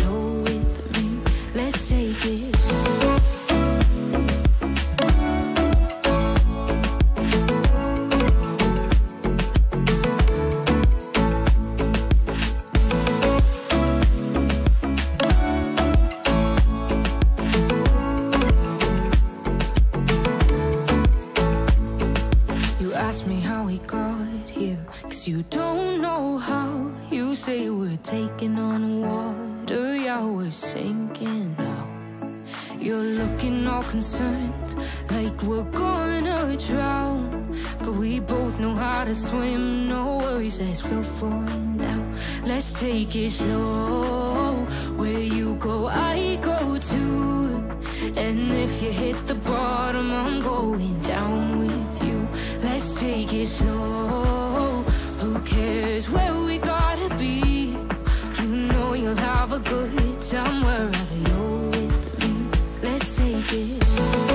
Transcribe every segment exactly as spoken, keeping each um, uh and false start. you're with me. Let's take it slow. You don't know how. You say we're taking on water, yeah, we're sinking now. You're looking all concerned, like we're gonna drown. But we both know how to swim, no worries as we'll fall now. Let's take it slow. Where you go, I go too. And if you hit the bottom, I'm going down with you. Let's take it slow. Who cares where we gotta be? You know you'll have a good time wherever you're with me. Let's take it slow.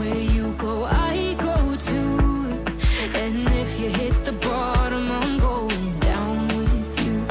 Where you go, I go too. And if you hit the bottom, I'm going down with you.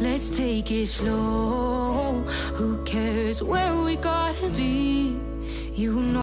Let's take it slow.